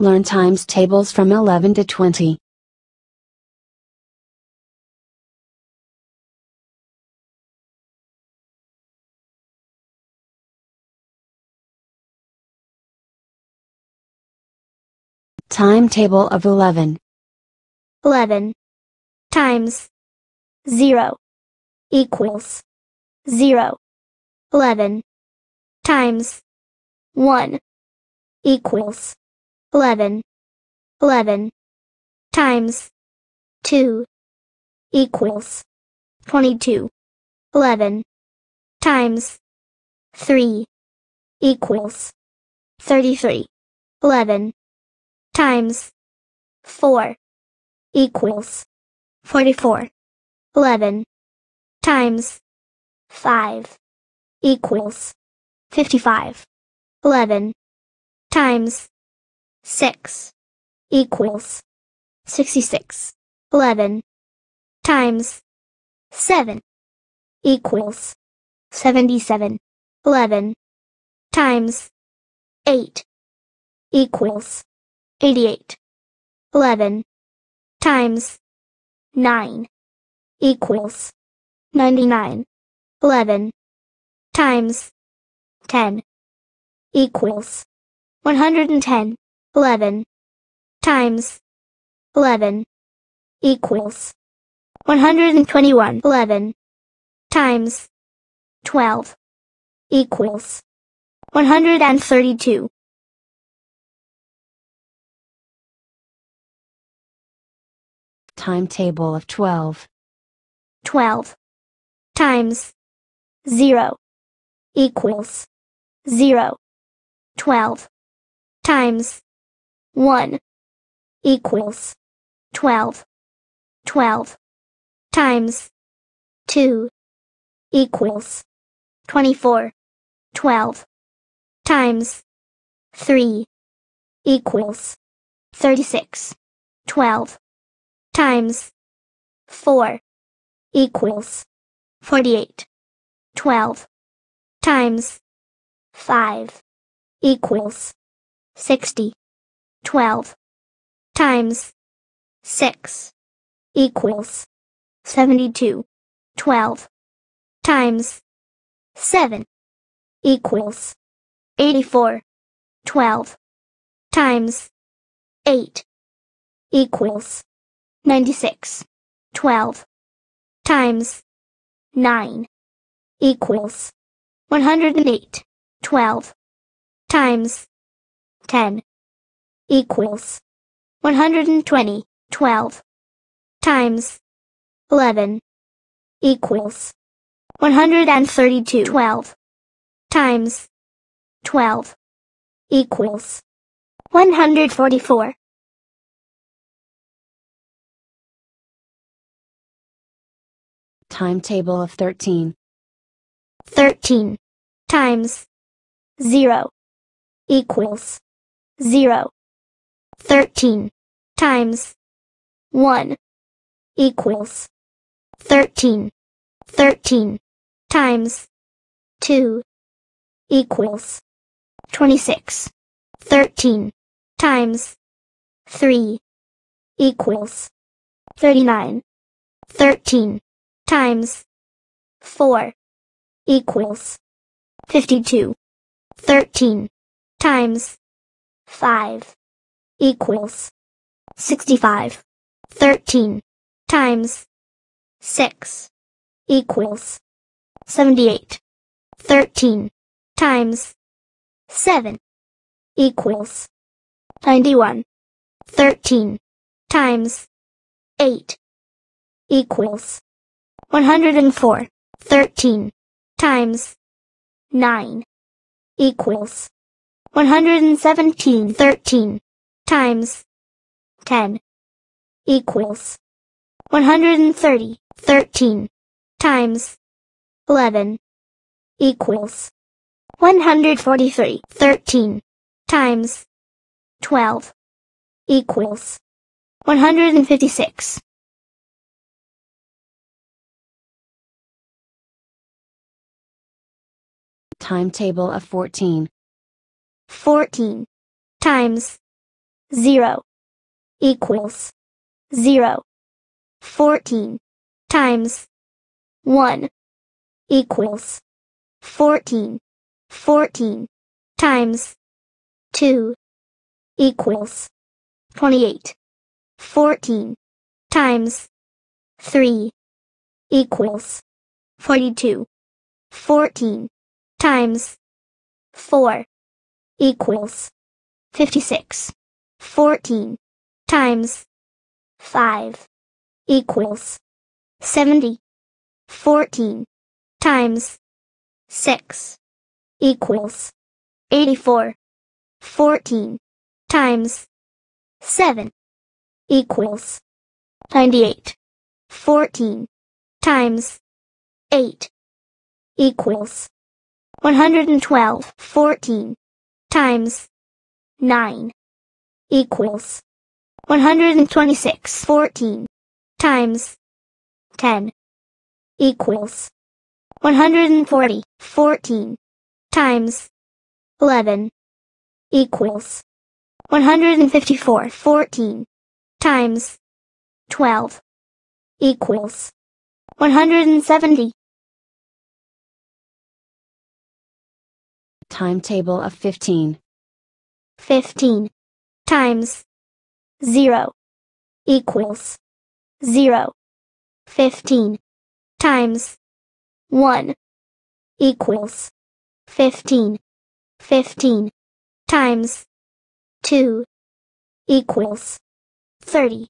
Learn times tables from 11 to 20. Timetable of 11. 11 times 0 equals 0. 11 times 1 equals 11. 11 times 2 equals 22. 11 times 3 equals 33. 11 times 4 equals 44. 11 times 5 equals 55. 11 times 6 equals 66. 11 times 7 equals 77. 11 times 8 equals 88. 11 times 9 equals 99. 11 times 10 equals 110. 11 times 11 equals 121. 11 times 12 equals 132. Timetable of 12. 12 times 0 equals 0. 12 times 1 equals 12. 12 times 2 equals 24. 12 times 3 equals 36. 12 times 4 equals 48. 12 times 5 equals 60. 12 times 6 equals 72. 12 times 7 equals 84. 12 times 8 equals 96. 12 times 9 equals 108. 12 times 10 equals 120. 12 times 11 equals 132. 12 times 12 equals 144. Timetable of 13. 13 times 0 equals 0. 13 times 1 equals 13. 13 times 2 equals 26. 13 times 3 equals 39. 13 times 4 equals 52. 13 times 5 equals 65. 13 times 6 equals 78. 13 times 7 equals 91. 13 times 8 equals 104. 13 times 9 equals 117. 13 times 10 equals 130. 13 times 11 equals 143. 13 times 12 equals 156. Timetable of 14. 14 times 0 equals 0. 14 times 1 equals 14. 14 times 2 equals 28. 14 times 3 equals 42. 14 times 4 equals 56. 14 times 5 equals 70. 14 times 6 equals 84. 14 times 7 equals 98. 14 times 8 equals 112. 14 times 9 equals 126. 14 times 10 equals 140. 14 times 11 equals 154. 14 times 12 equals 170. Timetable of 15. 15 times 0 equals 0. 15 times 1 equals 15. 15 times 2 equals 30.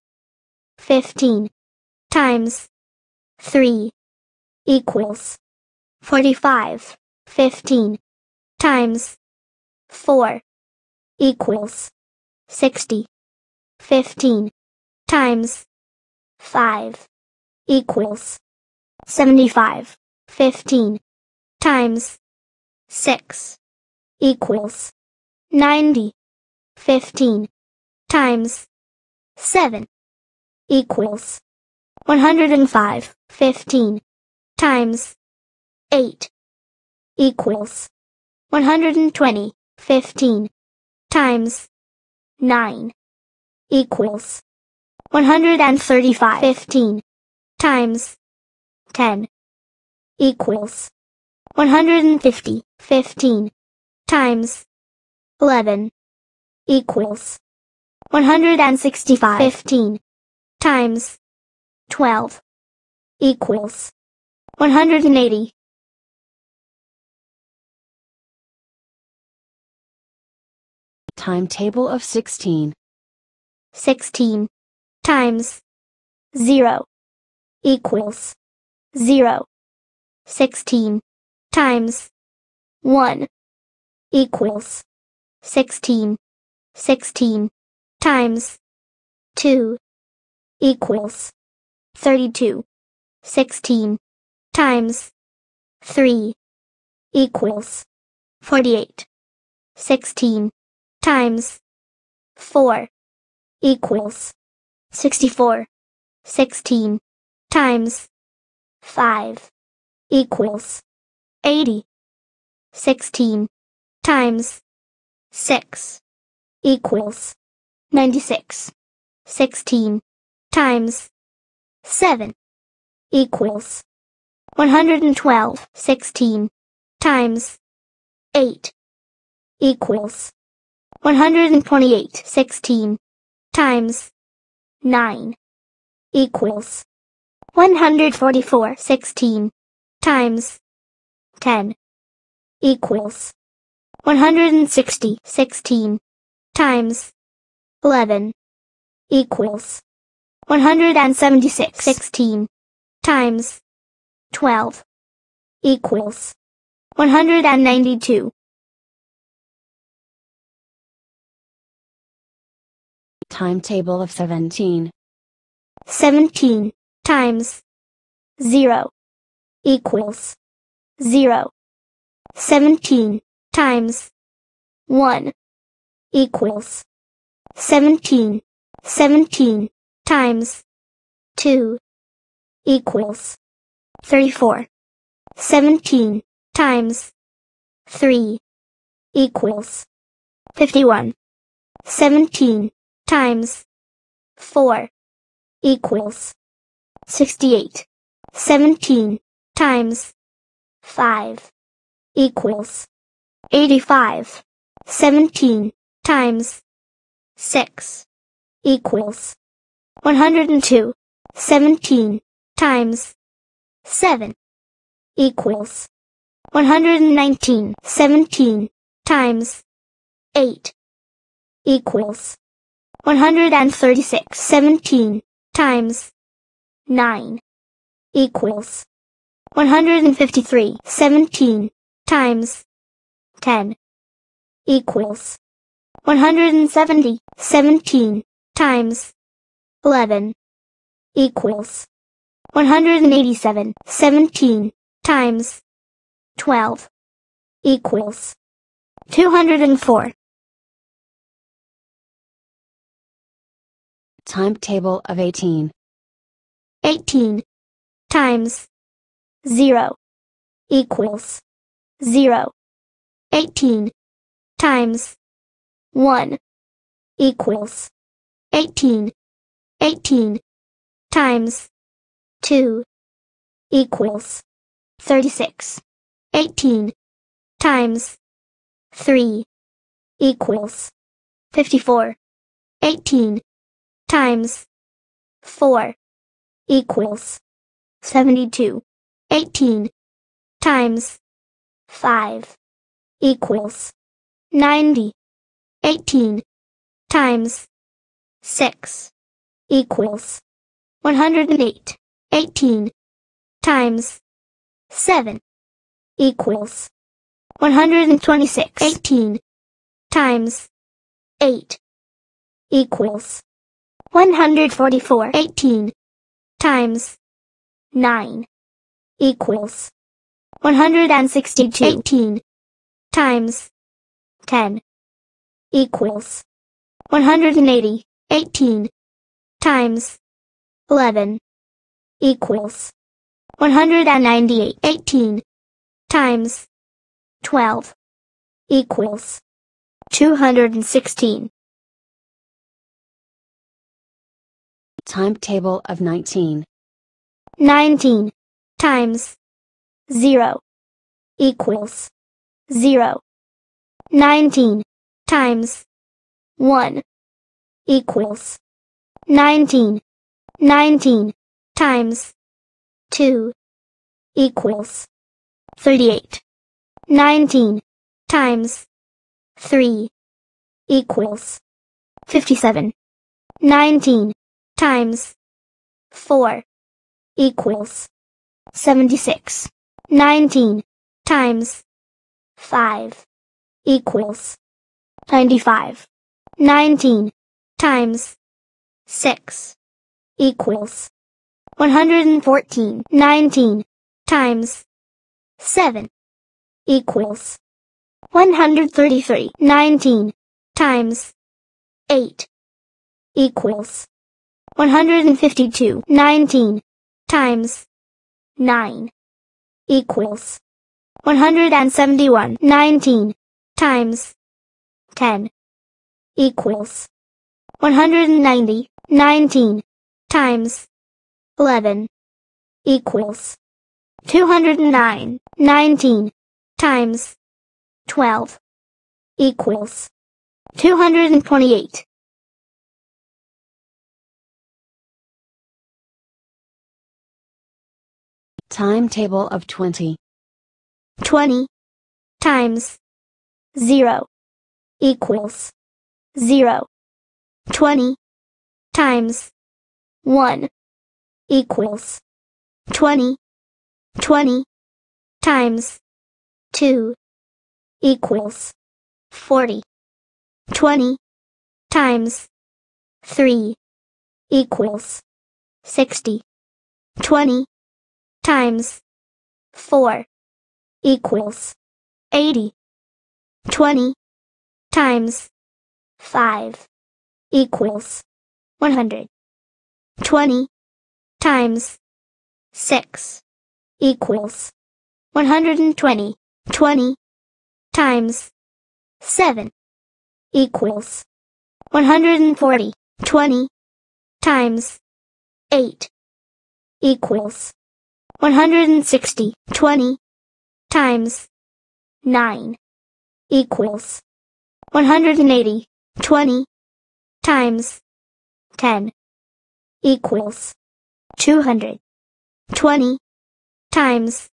15 times 3 equals 45. 15 times 4 equals 60. 15 times 5 equals 75. 15 times 6 equals 90. 15 times 7 equals 105. 15 times 8 equals 120. 15 times 9 equals 135. 15 times 10 equals 150. 15 times 11 equals 165. 15 times 12 equals 180. Timetable of 16. 16 times 0 equals 0. 16 times 1 equals 16. 16 times 2 equals 32. 16 times 3 equals 48. 16 times 4 equals 64. 16 times 5 equals 80. 16 times 6 equals 96. 16 times 7 equals 112. 16 times 8 equals 128. 16 times 9 equals 144. 16 times 10 equals 160. 16 times 11 equals 176. 16 times 12 equals 192. Timetable of 17. 17 times 0 equals 0. 17 times 1 equals 17. 17 times 2 equals 34. 17 times 3 equals 51. 17 times 4 equals 68. 17 times 5 equals 85. 17 times 6 equals 102. 17 times 7 equals 119. 17 times 8 equals 136. 17 times 9 equals 153. 17 times 10 equals 170. 17 times 11 equals 187. 17 times 12 equals 204. Timetable of 18. 18 times 0 equals 0. 18 times 1 equals 18. 18 times 2 equals 36. 18 times 3 equals 54. 18 times 4 equals 72. 18 times 5 equals 90. 18 times 6 equals 108. 18 times 7 equals 126. 18 times 8 equals 144. 18 times 9 equals 162. 18 times 10 equals 180. 18 times 11 equals 198. 18 times 12 equals 216. Timetable of 19. 19 times 0 equals 0. 19 times 1 equals 19. 19 times 2 equals 38. 19 times 3 equals 57. 19 times 4 equals 76. 19 times 5 equals 95. 19 times 6 equals 114. 19 times 7 equals 133. 19 times 8 equals 152. 19 times 9 equals 171. 19 times 10 equals 190. 19 times 11 equals 209. 19 times 12 equals 228. Timetable of 20. 20 times 0 equals 0. 20 times 1 equals 20. 20 times 2 equals 40. 20 times 3 equals 60. 20 times 4 equals 80. 20 times 5 equals 100. 20 times 6 equals 120. 20 times 7 equals 140. 20 times 8 equals 160. 20 times 9 equals 180. 20 times 10 equals 200. 20 times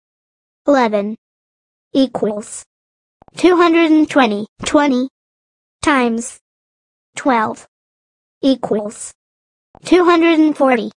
11 equals 220. 20 times 12 equals 240.